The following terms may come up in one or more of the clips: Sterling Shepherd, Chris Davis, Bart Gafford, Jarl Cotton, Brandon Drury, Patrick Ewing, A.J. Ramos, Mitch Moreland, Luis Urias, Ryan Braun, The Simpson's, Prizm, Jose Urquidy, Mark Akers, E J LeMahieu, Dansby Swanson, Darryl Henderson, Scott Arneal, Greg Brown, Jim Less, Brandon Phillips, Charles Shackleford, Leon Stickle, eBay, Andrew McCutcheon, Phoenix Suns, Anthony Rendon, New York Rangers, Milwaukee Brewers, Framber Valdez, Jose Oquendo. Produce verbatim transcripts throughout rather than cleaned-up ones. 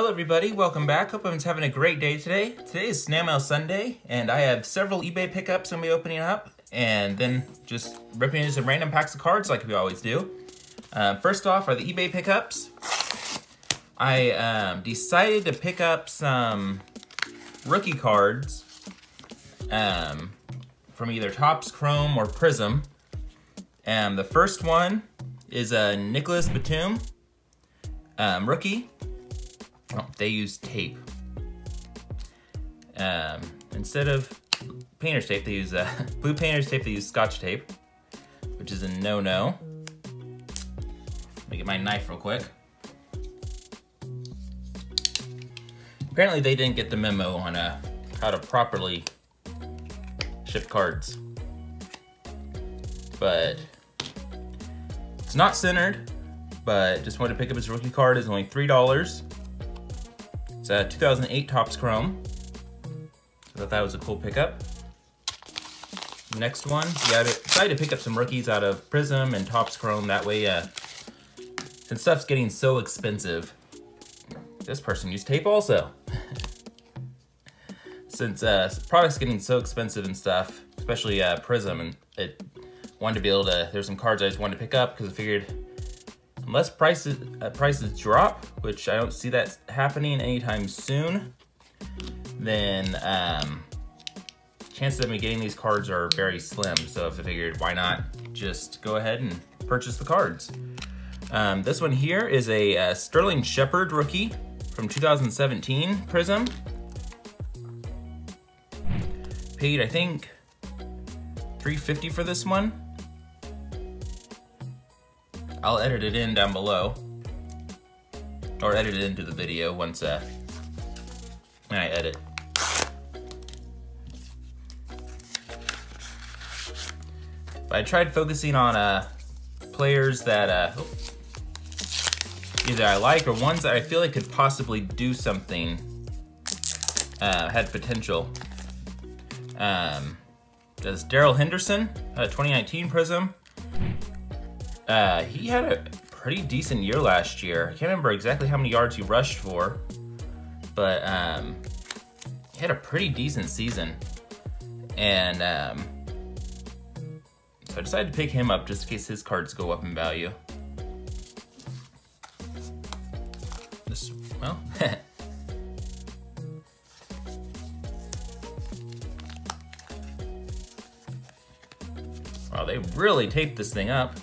Hello everybody, welcome back. Hope everyone's having a great day today. Today is Snail Mail Sunday, and I have several eBay pickups I'm going to be opening up, and then just ripping into some random packs of cards like we always do. Uh, first off are the eBay pickups. I um, decided to pick up some rookie cards um, from either Topps, Chrome, or Prizm. And the first one is a Nicholas Batum um, rookie. Oh, they use tape. Um, instead of painter's tape, they use uh, blue painter's tape, they use Scotch tape, which is a no-no. Let me get my knife real quick. Apparently they didn't get the memo on uh, how to properly ship cards. But it's not centered, but just wanted to pick up his rookie card. It's only three dollars. It's a two thousand eight Topps Chrome. I thought that was a cool pickup. Next one, yeah, I decided to pick up some rookies out of Prizm and Topps Chrome. That way, uh, since stuff's getting so expensive, this person used tape also. Since uh, product's getting so expensive and stuff, especially uh, Prizm, and it wanted to be able to, there's some cards I just wanted to pick up because I figured unless prices, uh, prices drop, which I don't see that happening anytime soon, then um, chances of me getting these cards are very slim. So if I figured, why not just go ahead and purchase the cards. Um, this one here is a uh, Sterling Shepherd rookie from two thousand seventeen Prizm. Paid, I think, three fifty for this one. I'll edit it in down below, or edit it into the video once uh, I edit. But I tried focusing on uh, players that uh, either I like or ones that I feel like could possibly do something, uh, had potential. Um, there's Darryl Henderson, uh, twenty nineteen Prizm. Uh, he had a pretty decent year last year. I can't remember exactly how many yards he rushed for, but um, he had a pretty decent season. And um, so I decided to pick him up just in case his cards go up in value. This, well, wow, they really taped this thing up.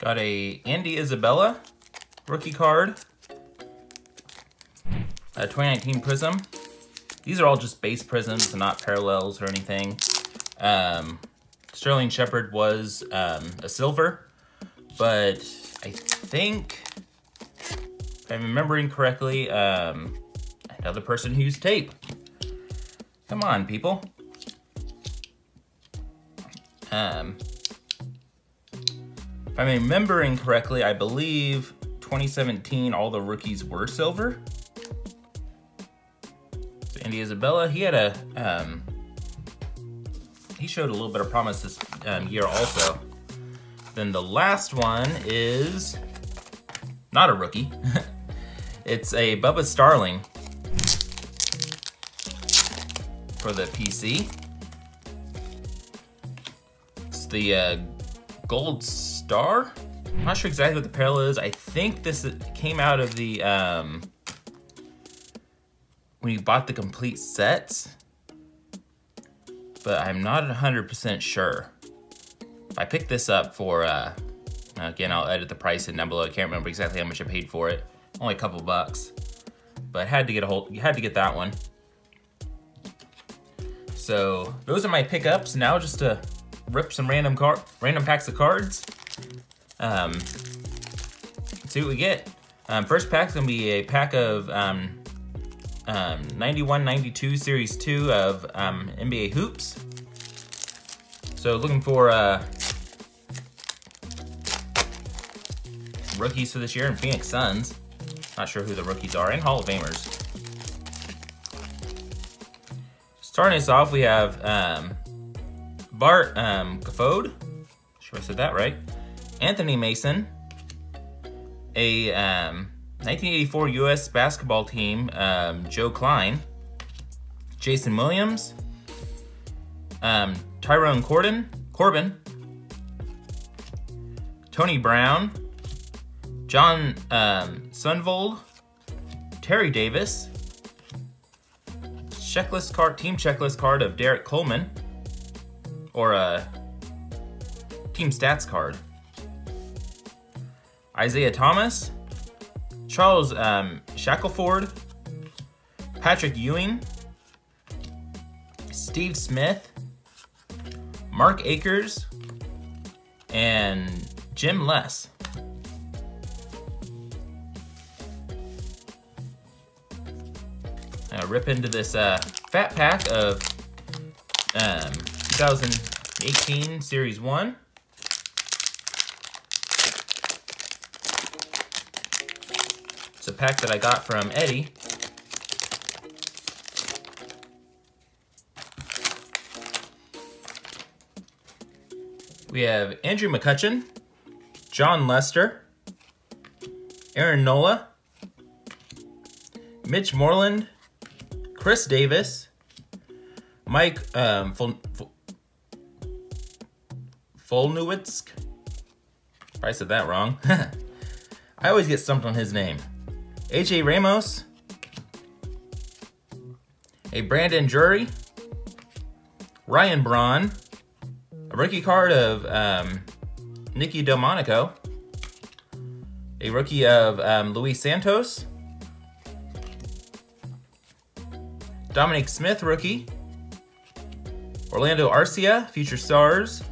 Got a Andy Isabella rookie card, a twenty nineteen Prizm. These are all just base Prizms and not parallels or anything. Um, Sterling Shepherd was um, a silver, but I think, if I'm remembering correctly, um, another person who used tape. Come on, people. Um, If I'm remembering correctly, I believe twenty seventeen, all the rookies were silver. So Andy Isabella, he had a, um, he showed a little bit of promise this um, year also. Then the last one is not a rookie. It's a Bubba Starling for the P C. It's the uh, Gold Star? I'm not sure exactly what the parallel is. I think this came out of the, um, when you bought the complete sets, but I'm not one hundred percent sure. I picked this up for, uh, again, I'll edit the price in down below. I can't remember exactly how much I paid for it. Only a couple bucks, but had to get a hold, you had to get that one. So those are my pickups. Now just to rip some random car random packs of cards. Um, let's see what we get. Um, first pack's gonna be a pack of um, um, ninety-one ninety-two Series two of um, N B A Hoops. So looking for uh, rookies for this year in Phoenix Suns. Not sure who the rookies are, and Hall of Famers. Starting us off, we have um, Bart um, Gafford, sure I said that right. Anthony Mason, a um, nineteen eighty-four U S basketball team, um, Joe Klein, Jason Williams, um, Tyrone Corbin, Corbin, Tony Brown, John um, Sunvold, Terry Davis, checklist card, team checklist card of Derek Coleman, or a team stats card, Isaiah Thomas, Charles um, Shackleford, Patrick Ewing, Steve Smith, Mark Akers, and Jim Less. Now rip into this uh, fat pack of um, two thousand eighteen Series one. It's a pack that I got from Eddie. We have Andrew McCutcheon, John Lester, Aaron Nola, Mitch Moreland, Chris Davis, Mike um, Fol Fol Folnowitz. I said that wrong. I always get stumped on his name. A J Ramos, a Brandon Drury, Ryan Braun, a rookie card of um, Nicky Delmonico, a rookie of um, Luis Santos, Dominic Smith rookie, Orlando Arcia, future stars,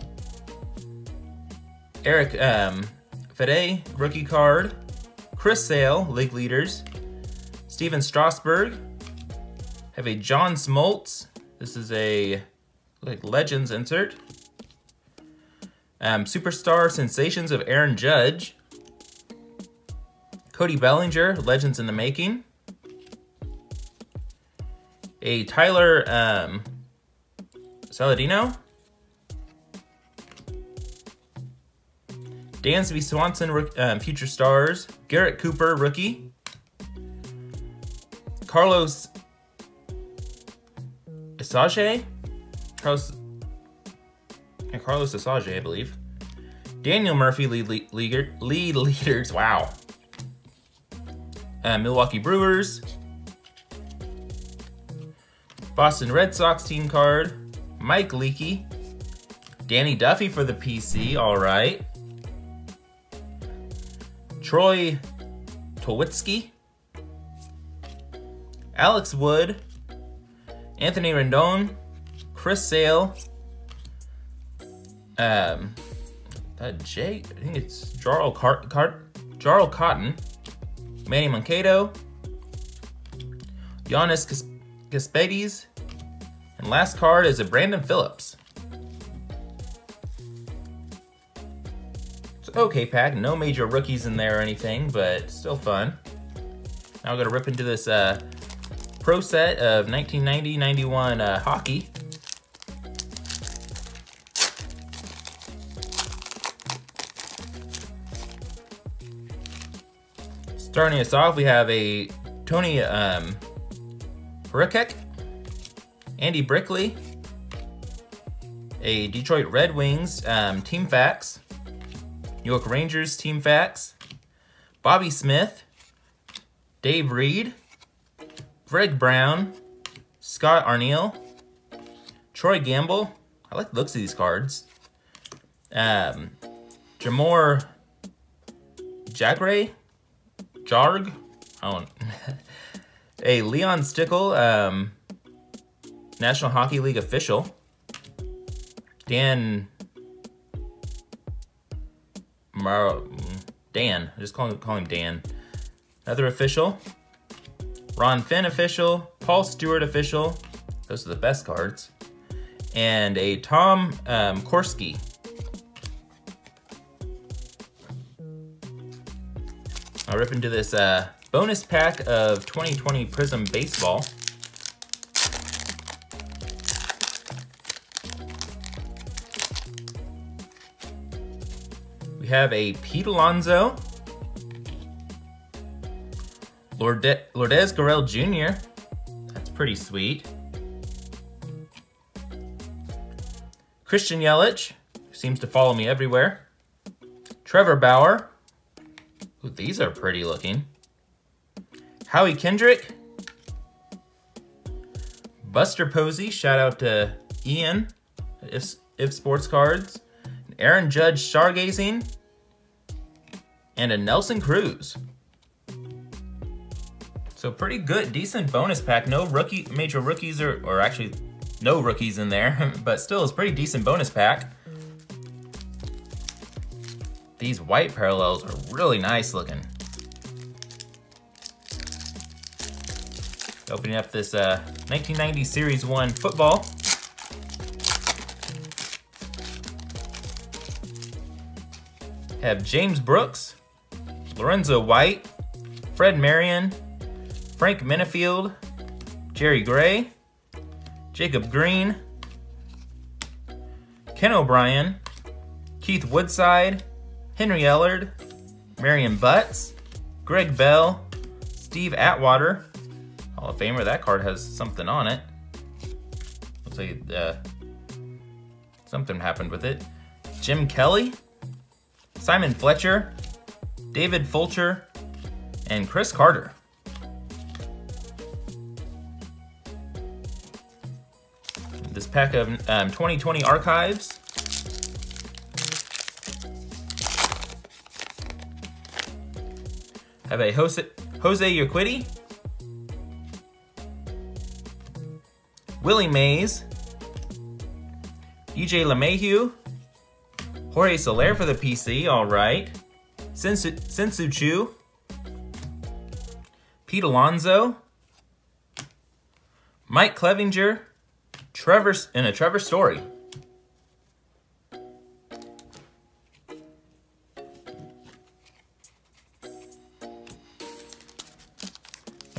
Eric um, Fede rookie card, Chris Sale, league leaders, Steven Strasburg, have a John Smoltz. This is a like Legends insert. Um, Superstar Sensations of Aaron Judge, Cody Bellinger, Legends in the Making, a Tyler um, Saladino, Dansby Swanson, um, future stars, Garrett Cooper, rookie, Carlos Asuaje, Carlos And Carlos Asuaje, I believe. Daniel Murphy, lead, lead, leader, lead leaders. Wow. Uh, Milwaukee Brewers. Boston Red Sox team card. Mike Leakey. Danny Duffy for the P C. All right. Troy Tulowitzki. Alex Wood. Anthony Rendon. Chris Sale. Um, that Jake, I think it's Jarl Cart, Cart, Jarl Cotton, Manny Mankato, Giannis Cas Gaspades, and last card is a Brandon Phillips. It's an okay pack, no major rookies in there or anything, but still fun. Now we're gonna rip into this uh, pro set of nineteen ninety ninety-one uh, hockey. Starting us off, we have a Tony um, Horchuk, Andy Brickley, a Detroit Red Wings um, Team Facts, New York Rangers Team Facts, Bobby Smith, Dave Reed, Greg Brown, Scott Arneal, Troy Gamble. I like the looks of these cards. Um, Jamor Jagray. Jarg, oh, a Leon Stickle, um, National Hockey League official, Dan, Mar Dan, I just call him, call him Dan, another official, Ron Finn official, Paul Stewart official, those are the best cards, and a Tom um, Korski. I'll rip into this uh, bonus pack of twenty twenty Prizm Baseball. We have a Pete Alonso, Lourdes, Lourdes Gurriel Junior That's pretty sweet. Christian Yelich, who seems to follow me everywhere. Trevor Bauer. Ooh, these are pretty looking. Howie Kendrick. Buster Posey, shout out to Ian, if, if Sports Cards. Aaron Judge Stargazing. And a Nelson Cruz. So pretty good, decent bonus pack. No rookie, major rookies, or, or actually no rookies in there, but still it's pretty decent bonus pack. These white parallels are really nice looking. Opening up this uh, nineteen ninety Series one football. Have James Brooks, Lorenzo White, Fred Marion, Frank Minifield, Jerry Gray, Jacob Green, Ken O'Brien, Keith Woodside, Henry Ellard, Marion Butts, Greg Bell, Steve Atwater, Hall of Famer. That card has something on it. Looks like uh, something happened with it. Jim Kelly, Simon Fletcher, David Fulcher, and Chris Carter. This pack of um, twenty twenty Archives. Have a Jose, Jose Urquidy, Willie Mays, E J LeMahieu, Jorge Soler for the P C, all right. Sensu, Sensu Chu, Pete Alonso, Mike Clevinger, Trevor, and a Trevor Story.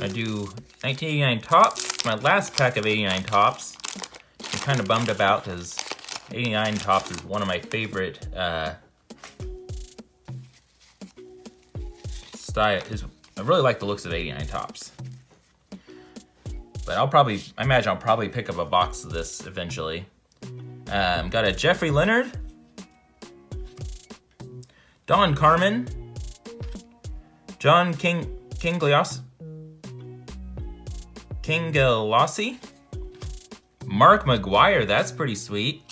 I do nineteen eighty-nine Topps, my last pack of eighty-nine Topps. I'm kind of bummed about because eighty-nine Topps is one of my favorite uh, style. Is I really like the looks of eighty-nine Topps. But I'll probably, I imagine I'll probably pick up a box of this eventually. Um, got a Jeffrey Leonard, Don Carmen, John King, Kinglios, Kingelossi, Mark McGuire, that's pretty sweet.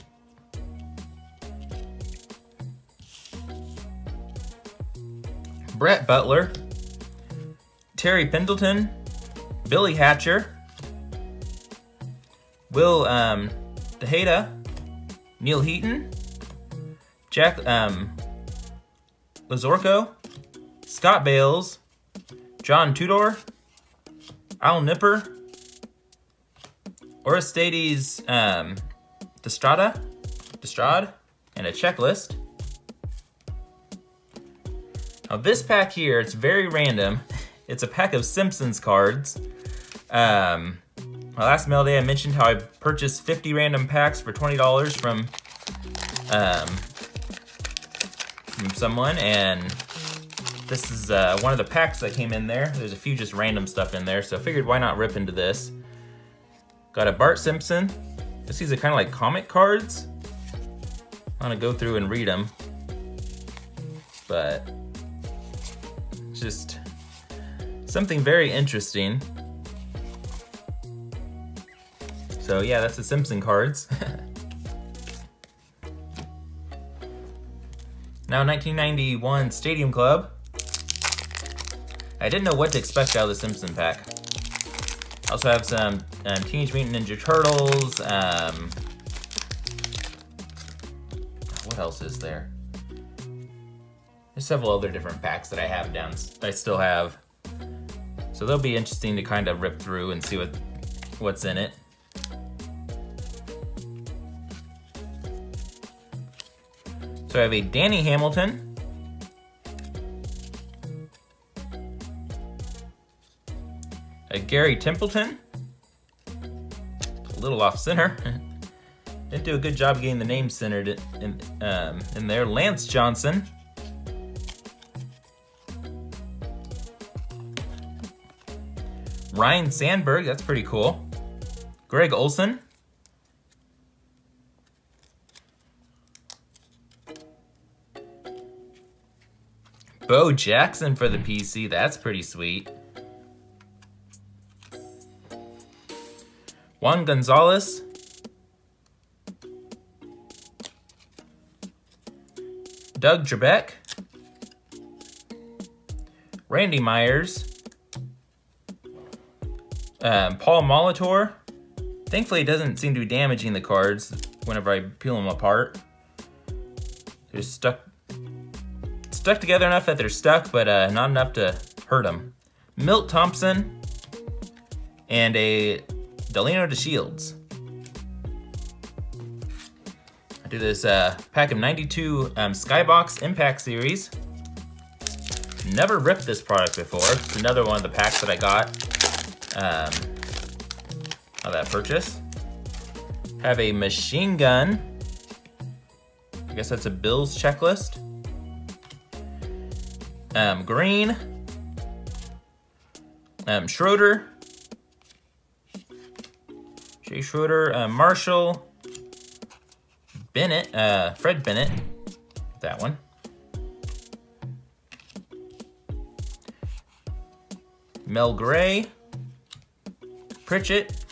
Brett Butler, Terry Pendleton, Billy Hatcher, Will um, Tejeda, Neil Heaton, Jack um, Lazorco, Scott Bales, John Tudor, Al Nipper, Orestides um, Destrada, Destrad, and a checklist. Now this pack here, it's very random. It's a pack of Simpsons cards. Um, My last mail day, I mentioned how I purchased fifty random packs for twenty dollars from, um, from someone, and this is uh, one of the packs that came in there. There's a few just random stuff in there, so I figured why not rip into this. Got a Bart Simpson. This, these are kind of like comic cards. I'm gonna go through and read them, but just something very interesting. So yeah, that's the Simpson cards. Now nineteen ninety-one Stadium Club. I didn't know what to expect out of the Simpson pack. I also have some um, Teenage Mutant Ninja Turtles. Um, what else is there? There's several other different packs that I have down, I still have. So they'll be interesting to kind of rip through and see what what's in it. So I have a Danny Hamilton, a Gary Templeton, a little off center. Didn't do a good job getting the name centered in, um, in there. Lance Johnson, Ryan Sandberg, that's pretty cool. Greg Olson. Bo Jackson for the P C, that's pretty sweet. Juan Gonzalez. Doug Trebek. Randy Myers. Um, Paul Molitor. Thankfully, it doesn't seem to be damaging the cards whenever I peel them apart. They're just stuck. Stuck together enough that they're stuck, but uh, not enough to hurt them. Milt Thompson and a Delano DeShields. I do this uh, pack of ninety-two um, Skybox Impact Series. Never ripped this product before. It's another one of the packs that I got um, on that purchase. Have a machine gun. I guess that's a Bills checklist. Um, Green, um, Schroeder, Jay Schroeder, uh, Marshall, Bennett, uh, Fred Bennett, that one. Mel Gray, Pritchett,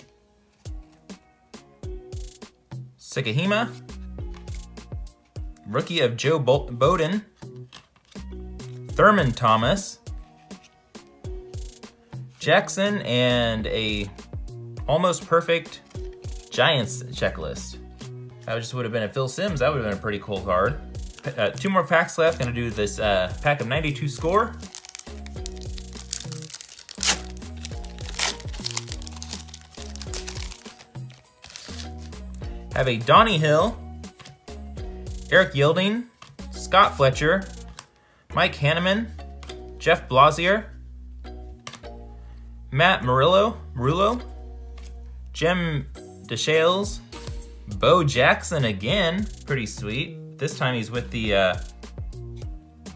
Sekahima, rookie of Joe Bowden. Thurman Thomas, Jackson, and a almost perfect Giants checklist. That just would have been a Phil Simms. That would have been a pretty cool card. Uh, two more packs left. Gonna do this uh, pack of ninety-two Score. Have a Donnie Hill, Eric Yielding, Scott Fletcher, Mike Hanneman, Jeff Blasier, Matt Murillo, Murillo, Jim DeShales, Bo Jackson again, pretty sweet. This time he's with the uh,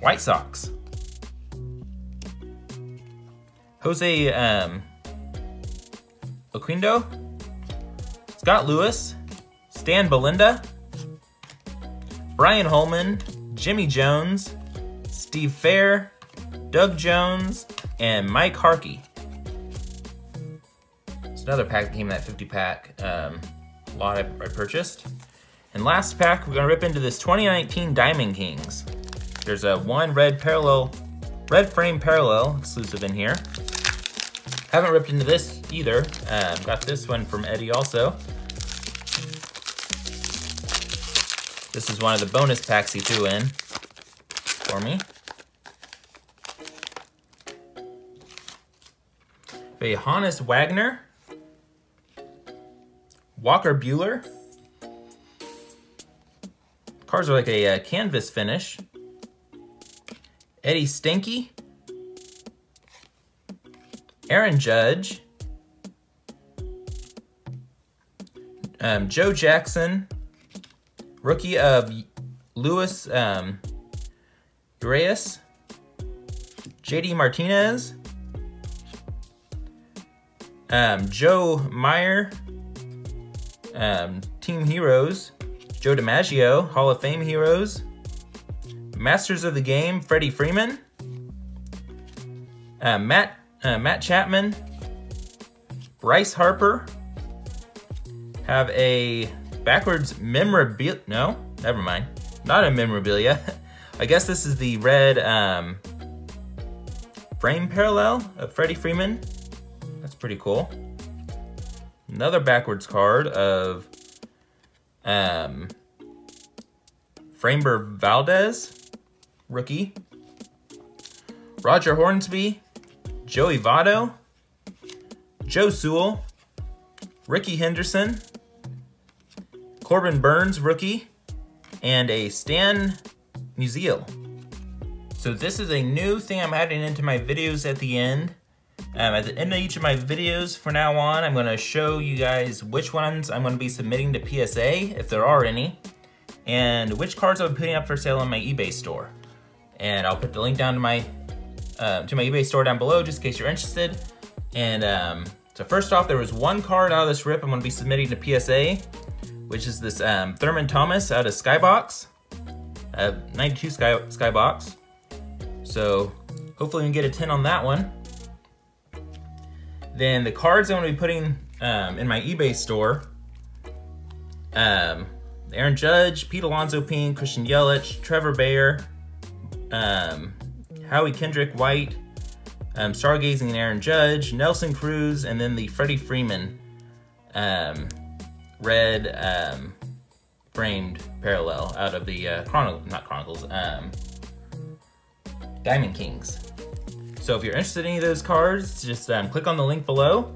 White Sox. Jose um, Oquendo, Scott Lewis, Stan Belinda, Brian Holman, Jimmy Jones, Steve Fair, Doug Jones, and Mike Harkey. It's another pack that came in that fifty pack um, lot I, I purchased. And last pack, we're gonna rip into this twenty nineteen Diamond Kings. There's a one red parallel, red frame parallel exclusive in here. Haven't ripped into this either. Uh, got this one from Eddie also. This is one of the bonus packs he threw in for me. Johannes Wagner, Walker Bueller. Cards are like a uh, canvas finish. Eddie Stanky, Aaron Judge, um, Joe Jackson, rookie of Luis um, Urias, J D Martinez, Um, Joe Meyer, um, Team Heroes, Joe DiMaggio, Hall of Fame Heroes, Masters of the Game, Freddie Freeman, uh, Matt uh, Matt Chapman, Bryce Harper. Have a backwards memorabilia, no, never mind, not a memorabilia. I guess this is the red um, frame parallel of Freddie Freeman. That's pretty cool. Another backwards card of um, Framber Valdez, rookie. Roger Hornsby, Joey Votto, Joe Sewell, Ricky Henderson, Corbin Burns, rookie, and a Stan Musial. So this is a new thing I'm adding into my videos at the end. Um, at the end of each of my videos from now on, I'm gonna show you guys which ones I'm gonna be submitting to P S A, if there are any, and which cards I'll be putting up for sale on my eBay store. And I'll put the link down to my, uh, to my eBay store down below, just in case you're interested. And um, so first off, there was one card out of this rip I'm gonna be submitting to P S A, which is this um, Thurman Thomas out of Skybox, uh, ninety-two Sky, Skybox. So hopefully we can get a ten on that one. Then the cards I'm gonna be putting um, in my eBay store, um, Aaron Judge, Pete Alonso-Payne, Christian Yelich, Trevor Bayer, um, Howie Kendrick-White, um, Stargazing and Aaron Judge, Nelson Cruz, and then the Freddie Freeman um, red um, framed parallel out of the uh, Chronicles, not Chronicles, um, Diamond Kings. So if you're interested in any of those cards, just um, click on the link below,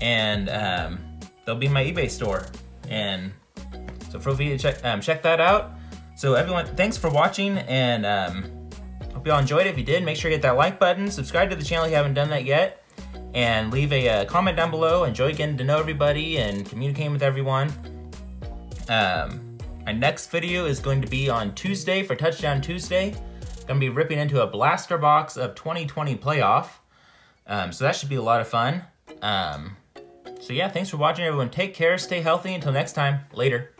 and um, they'll be in my eBay store. And so feel free to check, um, check that out. So everyone, thanks for watching, and um, hope y'all enjoyed it. If you did, make sure you hit that like button, subscribe to the channel if you haven't done that yet, and leave a uh, comment down below. Enjoy getting to know everybody and communicating with everyone. Um, my next video is going to be on Tuesday for Touchdown Tuesday. Gonna be ripping into a blaster box of twenty twenty playoff. Um, so that should be a lot of fun. Um, so yeah, thanks for watching, everyone. Take care, stay healthy. Until next time, later.